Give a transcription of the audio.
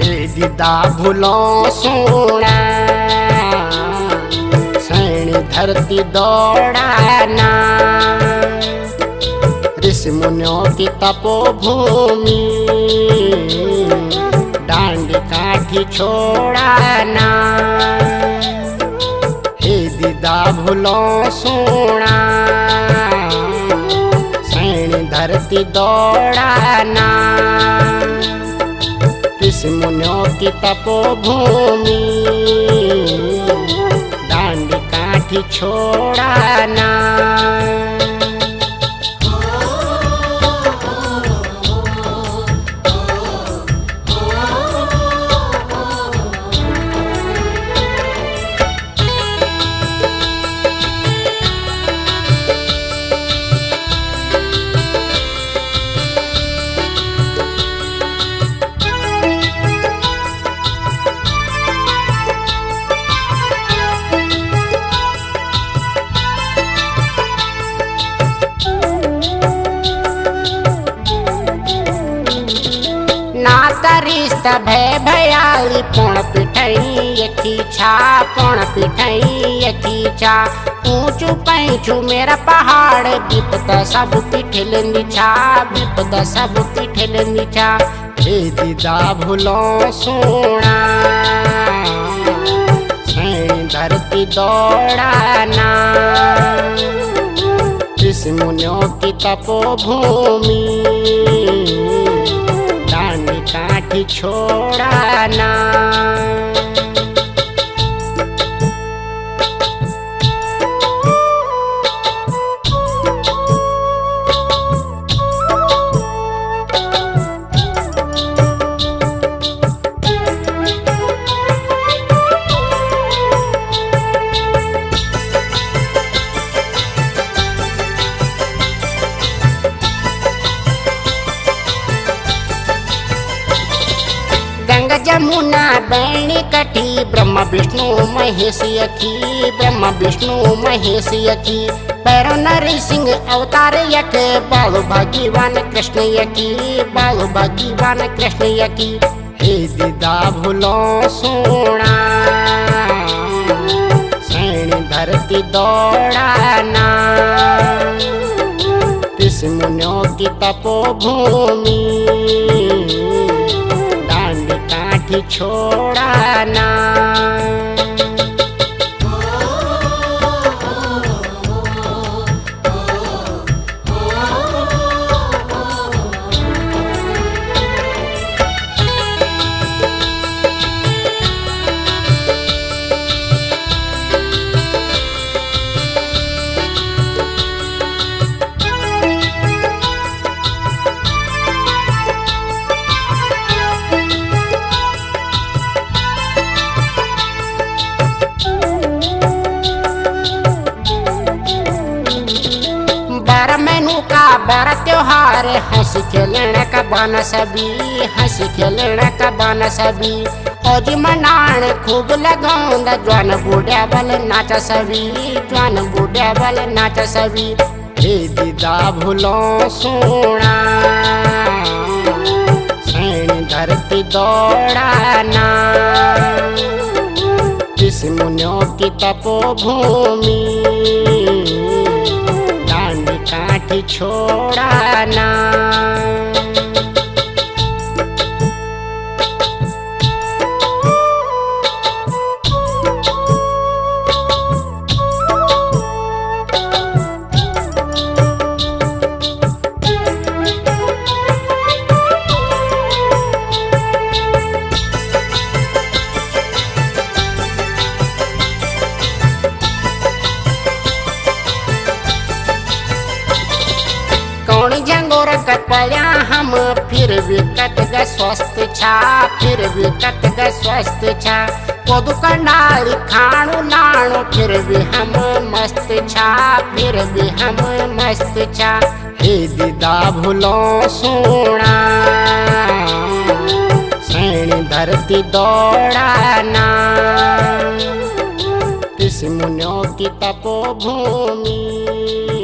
हे दीदा भूला सोना सैन धरती दौड़ाना ऋषि मुनियों की तपोभूमि डांड काठी छोड़ाना। हे दीदा भूला सोना सैन धरती दौड़ाना मुनियों की तपोभूमि डांड काठी छोड़ाना। रिश्ता भय भयाली पुण पिठई खींचा पुण पिठई खींचा ऊंचू पैंचू मेरा पहाड़ बिपदा सब पिठल नीचा बिपदा सब पिठल नीचा। हे दीदा भूला सोना सैन धरती दौड़ाना जिस मुनियों की तपोभूमि काठी छोड़ाना। मुना बैण कटी ब्रह्मा विष्णु महेश यखी ब्रह्मा विष्णु महेश यखी पैरो नरी सिंह अवतार यख बाल भागीवान कृष्ण यखी बाल भागीवान कृष्ण यखी। हे दीदा भूला सोना सैन धरती दौड़ाना तिस मुनियों की तपोभूमि छोड़ाना। बारा त्योहार हंस खेलना का बाना सभी हंस खेलना का बाना सभी औजी मनान खूब लगाऊंदा ज्वान बूढ़ा बल नाचा सभी ज्वान बूढ़ा बल नाचा सभी। हे दीदा भूला सोना सैन धरती दौड़ाना जिस मुनियों की तपोभूमि काठी छोड़ाना। तोर कपड़ा हम फिर भी कट ग स्वस्थ छा, फिर भी कट ग स्वस्थ छा। कोदुका नारी खाणु नाणु फिर भी हम मस्त छा, फिर भी हम मस्त छा। हे दीदा भूलो सोना सैनी धरती दौड़ाना, इस मुनियों की तपो भूमि